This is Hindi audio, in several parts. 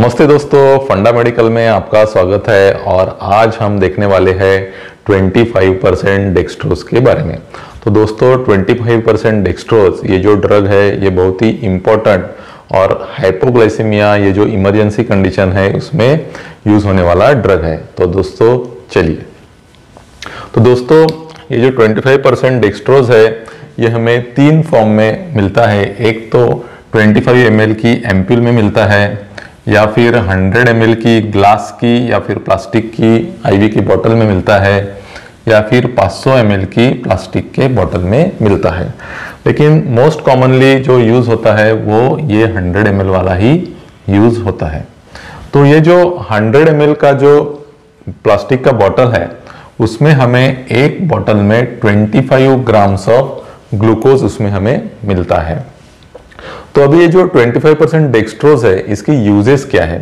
नमस्ते दोस्तों, फंडा मेडिकल में आपका स्वागत है और आज हम देखने वाले हैं 25% डेक्सट्रोज के बारे में। तो दोस्तों 25% डेक्सट्रोज ये जो ड्रग है ये बहुत ही इम्पोर्टेंट और हाइपोग्लाइसेमिया ये जो इमरजेंसी कंडीशन है उसमें यूज होने वाला ड्रग है। तो दोस्तों चलिए, तो दोस्तों ये जो 25% डेक्सट्रोज है ये हमें तीन फॉर्म में मिलता है। एक तो 25 ml की एम्प्यूल में मिलता है, या फिर 100 ml की ग्लास की या फिर प्लास्टिक की आईवी की बोतल में मिलता है, या फिर 500 ml की प्लास्टिक के बोतल में मिलता है। लेकिन मोस्ट कॉमनली जो यूज़ होता है वो ये 100 ml वाला ही यूज़ होता है। तो ये जो 100 ml का जो प्लास्टिक का बोतल है उसमें हमें एक बोतल में 25 ग्राम्स ऑफ ग्लूकोज उसमें हमें मिलता है। तो अभी ये जो 25% डेक्सट्रोज है इसकी यूजेस क्या है?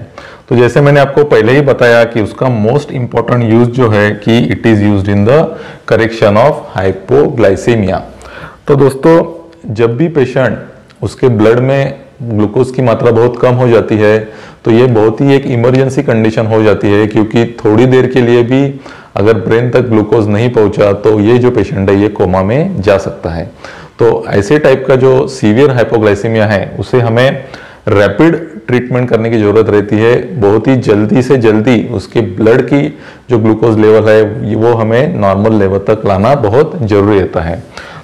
तो जैसे मैंने आपको पहले ही बताया कि उसका मोस्ट इंपॉर्टेंट यूज जो है कि it is used in the correction of hypoglycaemia. तो दोस्तों जब भी पेशेंट उसके ब्लड में ग्लूकोज की मात्रा बहुत कम हो जाती है तो ये बहुत ही एक इमरजेंसी कंडीशन हो जाती है, क्योंकि थोड़ी देर के लिए भी अगर ब्रेन तक ग्लूकोज नहीं पहुंचा तो ये जो पेशेंट है ये कोमा में जा सकता है। तो ऐसे टाइप का जो सीवियर हाइपोग्लाइसीमिया है उसे हमें रैपिड ट्रीटमेंट करने की ज़रूरत रहती है। बहुत ही जल्दी से जल्दी उसके ब्लड की जो ग्लूकोज लेवल है वो हमें नॉर्मल लेवल तक लाना बहुत जरूरी रहता है।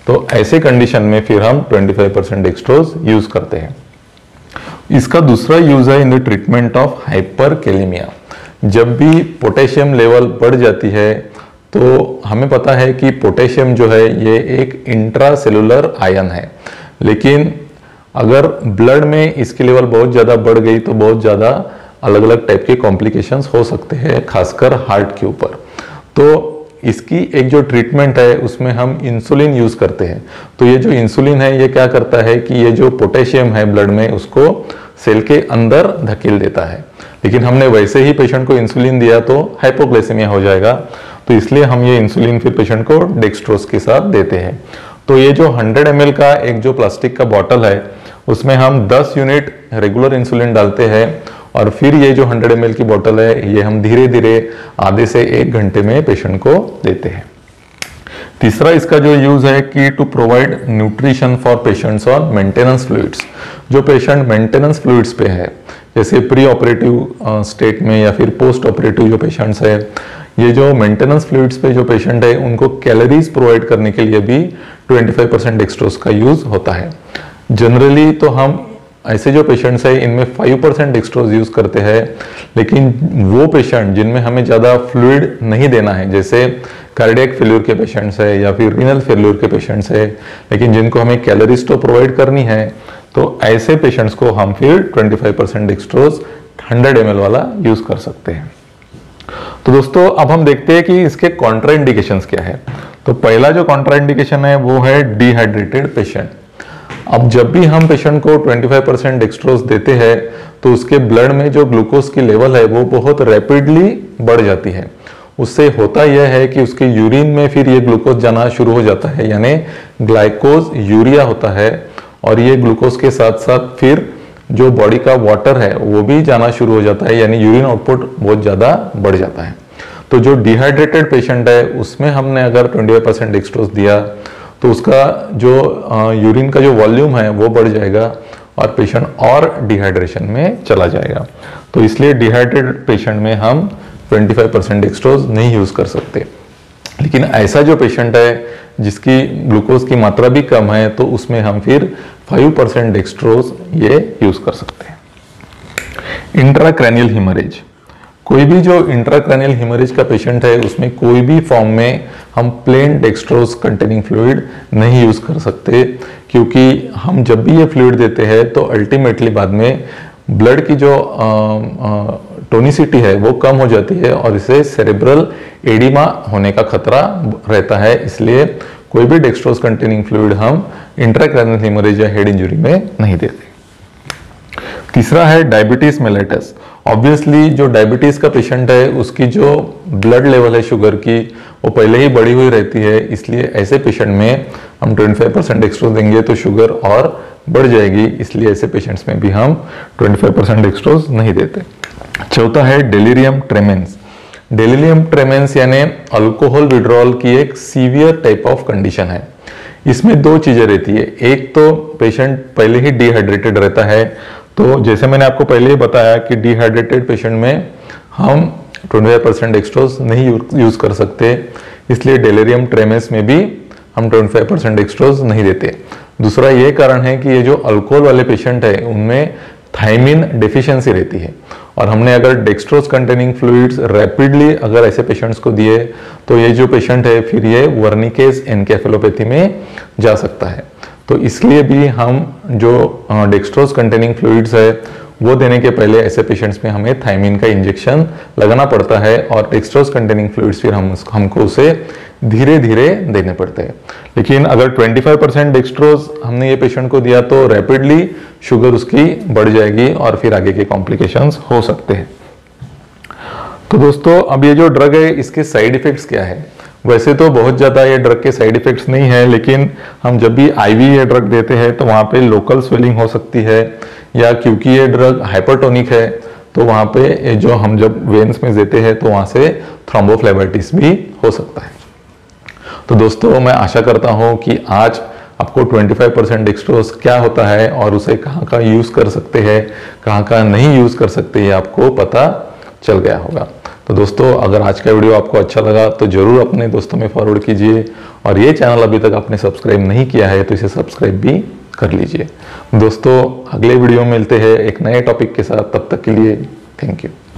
तो ऐसे कंडीशन में फिर हम 25% डेक्सट्रोज यूज़ करते हैं। इसका दूसरा यूज़ है in the treatment of hyperkalaemia. जब भी पोटेशियम लेवल बढ़ जाती है तो हमें पता है कि पोटेशियम जो है ये एक इंट्रासेलुलर आयन है, लेकिन अगर ब्लड में इसकी लेवल बहुत ज़्यादा बढ़ गई तो बहुत ज़्यादा अलग अलग टाइप के कॉम्प्लिकेशंस हो सकते हैं, खासकर हार्ट के ऊपर। तो इसकी एक जो ट्रीटमेंट है उसमें हम इंसुलिन यूज़ करते हैं। तो ये जो इंसुलिन है ये क्या करता है कि ये जो पोटेशियम है ब्लड में उसको सेल के अंदर धकेल देता है। लेकिन हमने वैसे ही पेशेंट को इंसुलिन दिया तो हाइपोग्लाइसेमिया हो जाएगा, तो इसलिए हम ये इंसुलिन फिर पेशेंट को डेक्सट्रोज के साथ देते हैं। तो ये जो 100 ml का एक जो प्लास्टिक का बॉटल है उसमें हम 10 यूनिट रेगुलर इंसुलिन डालते हैं और फिर ये जो 100 ml की बॉटल है ये हम धीरे धीरे आधे से एक घंटे में पेशेंट को देते हैं। तीसरा इसका जो यूज़ है कि to provide nutrition for patients on maintenance fluids. जो पेशेंट मेंटेनेंस फ्लूइड्स पे है, जैसे प्री ऑपरेटिव स्टेट में या फिर पोस्ट ऑपरेटिव जो पेशेंट्स है, ये जो मेंटेनेंस फ्लूइड्स पे जो पेशेंट है उनको कैलोरीज प्रोवाइड करने के लिए भी 25% डेक्सट्रोज का यूज़ होता है। जनरली तो हम ऐसे जो पेशेंट्स हैं इनमें 5% डेक्सट्रोज यूज़ करते हैं, लेकिन वो पेशेंट जिनमें हमें ज़्यादा फ्लूइड नहीं देना है, जैसे कार्डियक फेल्यूर के पेशेंट्स है या फिर रीनल फेल्यूर के पेशेंट्स है, लेकिन जिनको हमें कैलोरीज तो प्रोवाइड करनी है, तो ऐसे पेशेंट्स को हम फिर 25% डेक्सट्रोज 100 ml वाला यूज़ कर सकते हैं। तो दोस्तों अब हम देखते हैं कि इसके कॉन्ट्राइंडिकेशंस क्या है। तो पहला जो कॉन्ट्राइंडिकेशन है वो है डिहाइड्रेटेड पेशेंट। अब जब भी हम पेशेंट को 25% डेक्सट्रोज देते हैं तो उसके ब्लड में जो ग्लूकोज की लेवल है वो बहुत रैपिडली बढ़ जाती है। उससे होता यह है कि उसके यूरिन में फिर ये ग्लूकोज जाना शुरू हो जाता है, यानी ग्लाइकोज यूरिया होता है, और ये ग्लूकोज के साथ साथ फिर जो बॉडी का वाटर है वो भी जाना शुरू हो जाता है, यानी यूरिन आउटपुट बहुत ज़्यादा बढ़ जाता है। तो जो डिहाइड्रेटेड पेशेंट है उसमें हमने अगर 25% डेक्सट्रोज दिया तो उसका जो यूरिन का जो वॉल्यूम है वो बढ़ जाएगा और पेशेंट और डिहाइड्रेशन में चला जाएगा। तो इसलिए डिहाइड्रेटेड पेशेंट में हम 25% डेक्सट्रोज नहीं यूज़ कर सकते। लेकिन ऐसा जो पेशेंट है जिसकी ग्लूकोज की मात्रा भी कम है तो उसमें हम फिर 5% डेक्सट्रोज ये यूज़ कर सकते हैं। इंट्राक्रैनियल हिमरेज, कोई भी जो इंट्राक्रैनियल हिमरेज का पेशेंट है उसमें कोई भी फॉर्म में हम प्लेन डेक्सट्रोज कंटेनिंग फ्लूइड नहीं यूज़ कर सकते, क्योंकि हम जब भी ये फ्लूइड देते हैं तो अल्टीमेटली बाद में ब्लड की जो टोनिसिटी है वो कम हो जाती है और इसे सेरेब्रल एडिमा होने का खतरा रहता है। इसलिए कोई भी डेक्सट्रोज कंटेनिंग फ्लूइड हम इंट्राक्रैनियल हिमरेज या हेड इंजरी में नहीं देते। तीसरा है डायबिटीज मेलेटस। ऑब्वियसली जो डायबिटीज़ का पेशेंट है उसकी जो ब्लड लेवल है शुगर की वो पहले ही बढ़ी हुई रहती है, इसलिए ऐसे पेशेंट में हम 25% डेक्सट्रोज देंगे तो शुगर और बढ़ जाएगी, इसलिए ऐसे पेशेंट्स में भी हम 25% डेक्सट्रोज नहीं देते। चौथा है डेलीरियम ट्रेमेंस। डेलीरियम ट्रेमेंस यानी अल्कोहल विड्रॉल की एक सीवियर टाइप ऑफ कंडीशन है। इसमें दो चीजें रहती है, एक तो पेशेंट पहले ही डिहाइड्रेटेड रहता है, तो जैसे मैंने आपको पहले ही बताया कि डिहाइड्रेटेड पेशेंट में हम 25% डेक्सट्रोज नहीं यूज कर सकते, इसलिए डेलीरियम ट्रेमेंस में भी हम 25% डेक्सट्रोज नहीं देते। दूसरा ये कारण है कि ये जो अल्कोहल वाले पेशेंट है उनमें थायमिन डेफिशिएंसी रहती है, और हमने अगर डेक्सट्रोज कंटेनिंग फ्लूइड्स रैपिडली अगर ऐसे पेशेंट्स को दिए तो ये जो पेशेंट है फिर ये वर्निकेस एनसेफेलोपैथी में जा सकता है। तो इसलिए भी हम जो डेक्सट्रोज कंटेनिंग फ्लूइड्स है वो देने के पहले ऐसे पेशेंट्स में हमें थायमिन का इंजेक्शन लगाना पड़ता है, और डेक्सट्रोज कंटेनिंग फ्लूइड्स फिर हमको उसे धीरे धीरे देने पड़ते हैं। लेकिन अगर 25% डेक्सट्रोज हमने ये पेशेंट को दिया तो रैपिडली शुगर उसकी बढ़ जाएगी और फिर आगे के कॉम्प्लिकेशंस हो सकते हैं। तो दोस्तों, अब ये जो ड्रग है इसके साइड इफेक्ट्स क्या है? वैसे तो बहुत ज़्यादा ये ड्रग के साइड इफेक्ट्स नहीं है, लेकिन हम जब भी आईवी ये ड्रग देते हैं तो वहाँ पे लोकल स्वेलिंग हो सकती है, या क्योंकि ये ड्रग हाइपरटोनिक है तो वहाँ पे जो हम जब वेन्स में देते हैं तो वहाँ से थ्रोम्बोफ्लेबाइटिस भी हो सकता है। तो दोस्तों, मैं आशा करता हूँ कि आज आपको 25% डेक्सट्रोज क्या होता है और उसे कहाँ यूज़ कर सकते हैं, कहाँ नहीं यूज़ कर सकते, ये आपको पता चल गया होगा। तो दोस्तों, अगर आज का वीडियो आपको अच्छा लगा तो ज़रूर अपने दोस्तों में फॉरवर्ड कीजिए, और ये चैनल अभी तक आपने सब्सक्राइब नहीं किया है तो इसे सब्सक्राइब भी कर लीजिए। दोस्तों, अगले वीडियो में मिलते हैं एक नए टॉपिक के साथ, तब तक के लिए थैंक यू।